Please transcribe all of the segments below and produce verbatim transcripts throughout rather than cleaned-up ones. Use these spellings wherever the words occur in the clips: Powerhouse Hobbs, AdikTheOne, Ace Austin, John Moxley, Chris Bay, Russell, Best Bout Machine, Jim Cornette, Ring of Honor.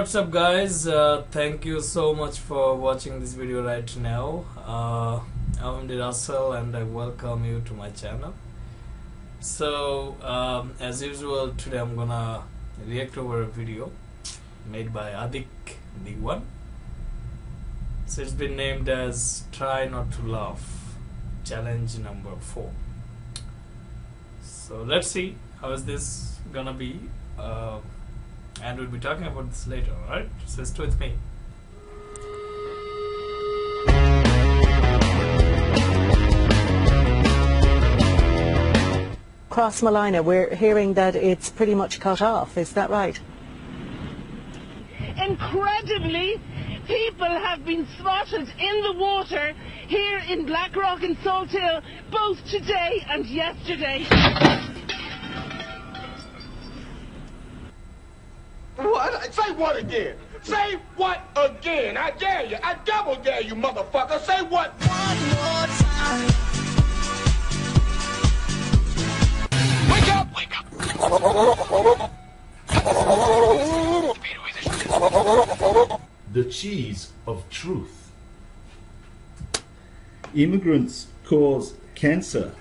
what's up guys, uh, thank you so much for watching this video right now. uh, I'm Russell and I welcome you to my channel. So um, as usual, today I'm gonna react over a video made by AdikTheOne. So it's been named as Try Not to Laugh challenge number four. So let's see how is this gonna be, uh, and we'll be talking about this later, alright? So stay with me. Cross Malina, we're hearing that it's pretty much cut off, is that right? Incredibly, people have been spotted in the water here in Blackrock and Salt Hill both today and yesterday. What? Say what again? Say what again? I dare you. I double dare you, motherfucker. Say what? One more time. Wake up! Wake up! The cheese of truth. Immigrants cause cancer.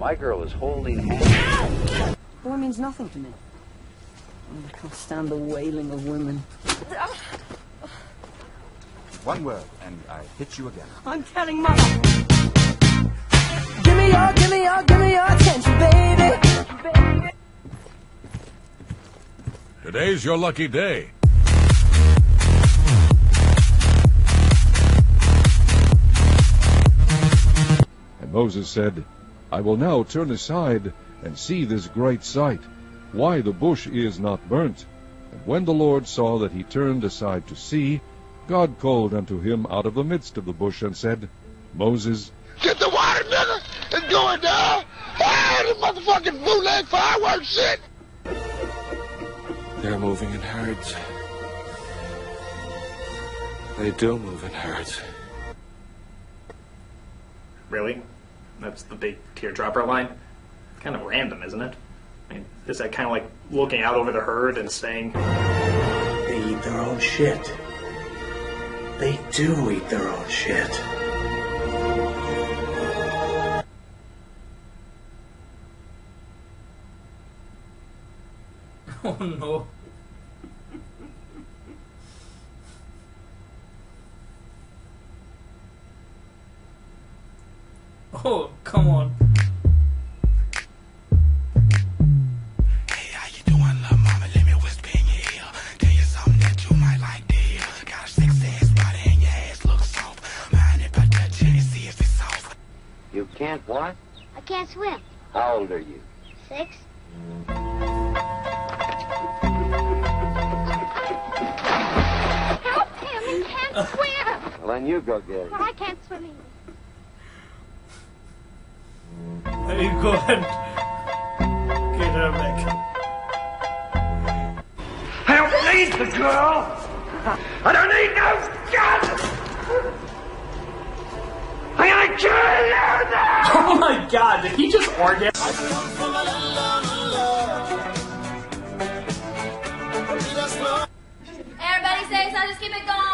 My girl is holding hands. War means nothing to me. I can't stand the wailing of women. One word, and I hit you again. I'm telling my... Give me your, give me your, give me your attention, baby. Today's your lucky day. And Moses said, I will now turn aside and see this great sight, why the bush is not burnt. And when the Lord saw that he turned aside to see, God called unto him out of the midst of the bush and said, Moses, get the water, nigga! It's going down! Ah, the motherfucking bootleg fireworks shit! They're moving in herds. They do move in herds. Really? That's the big teardropper line. Kind of random, isn't it? I mean, is that kind of like looking out over the herd and saying... They eat their own shit. They do eat their own shit. Oh no. Oh, come on. Hey, how you doing, little mama? Let me whisper in your ear. Tell you something that you might like to hear. Got a six ass body and your ass looks soft. Mind if I touch it and see if it's soft. You can't what? I can't swim. How old are you? Six. Help him, he can't swim. Well, then you go get it. I can't swim either. Let me go and get her back. I don't need the girl! I don't need no gun! I gotta kill you now! Oh my god, did he just orgasm? I come from a love. Everybody say so, just keep it going.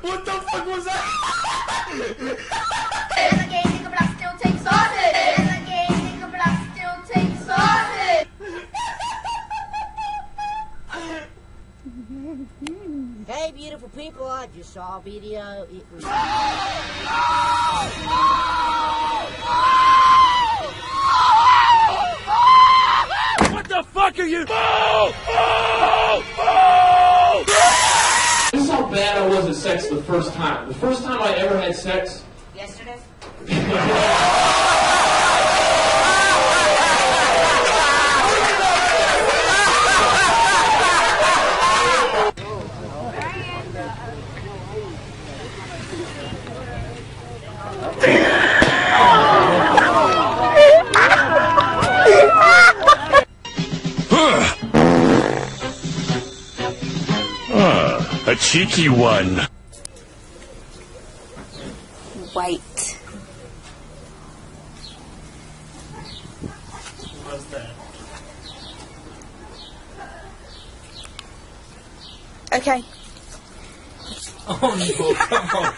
What the fuck was that? Shaw video. It was. No! No! No! No! What the fuck are you? No! No! No! This is how bad I was at sex the first time. The first time I ever had sex. Yesterday. A cheeky one. White. What's that? Okay. Oh no, come on.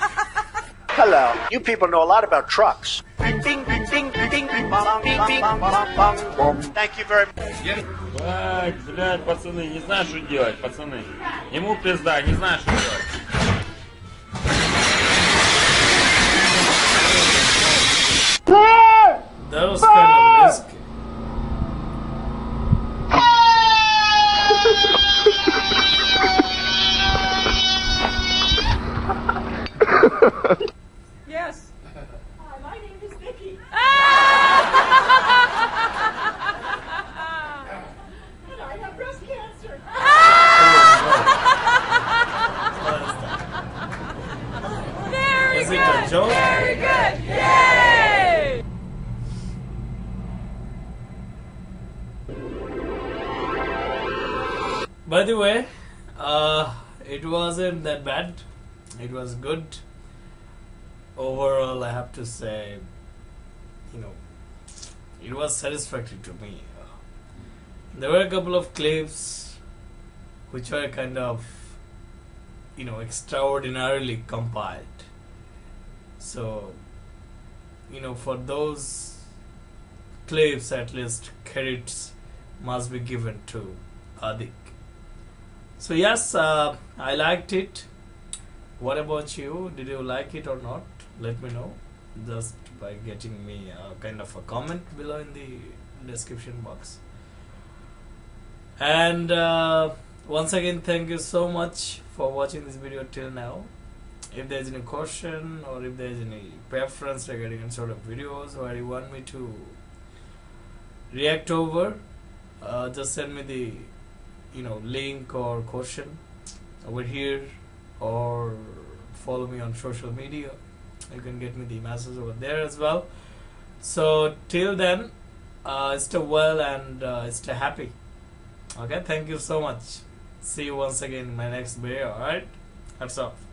Hello. You people know a lot about trucks. Ding, ding, ding, ding, ding, ding. Thank you very much. Так, блядь, пацаны, не знаю, что делать, пацаны. Ему пизда, не знаю, что делать. That was kind of risky. Yes. Hi, my name is Nikki. Very good! Yay! By the way, uh, it wasn't that bad. It was good. Overall, I have to say, you know, it was satisfactory to me. There were a couple of clips which were kind of, you know, extraordinarily compiled. So, you know, for those clips, at least credits must be given to Adik. So yes, uh, I liked it. What about you? Did you like it or not? Let me know just by getting me a kind of a comment below in the description box. And uh, once again, thank you so much for watching this video till now. If there is any question or if there is any preference regarding sort of videos where you want me to react over, uh, just send me the you know link or question over here, or follow me on social media. You can get me the message over there as well. So till then, uh, stay well and uh, stay happy. Okay, thank you so much. See you once again in my next video. Alright, that's all.